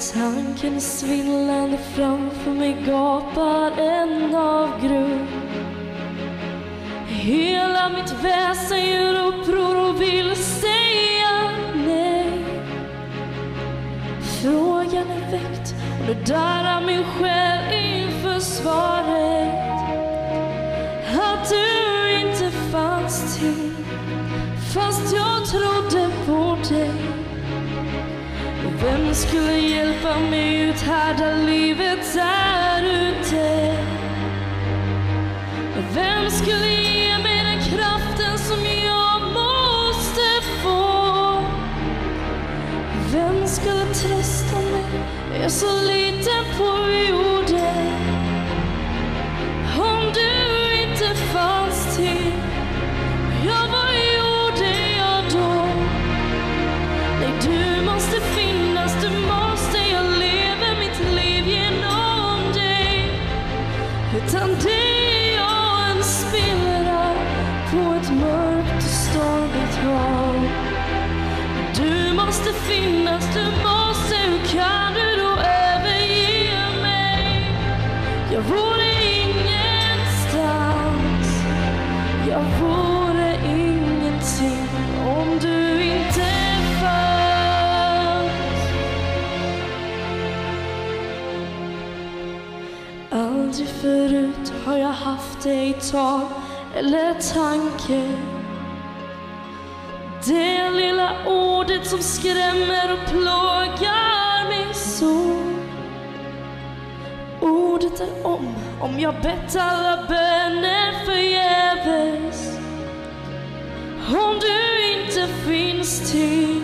Tanken är svindlande, framför mig gapar en avgrund. Hela mitt väsen gör uppror och vill säga nej. Frågan är väckt och nu darrar min själ inför svaret. Att du inte fanns till, fast jag trodde på dig. Vem skulle hjälpa mig ut här där livet är ute? Vem skulle ge mig den kraften som jag måste få? Vem skulle trösta mig? Jag är så liten på jorden. Om du inte fanns till, jag var gjorde jag då? Nej, du måste finnas. Du måste, jag lever mitt liv genom dig. Utan dig är jag en spelare på ett mörkt och stormigt hav. Du måste finnas, du måste, hur kan du då överge mig? Jag vore ingenstans, jag vore ingenting om du inte fanns. Aldrig förut har jag haft dig i tal eller tanke. Det lilla ordet som skrämmer och plågar mig så. Ordet är om jag bett alla böner förgäves. Om du inte finns till,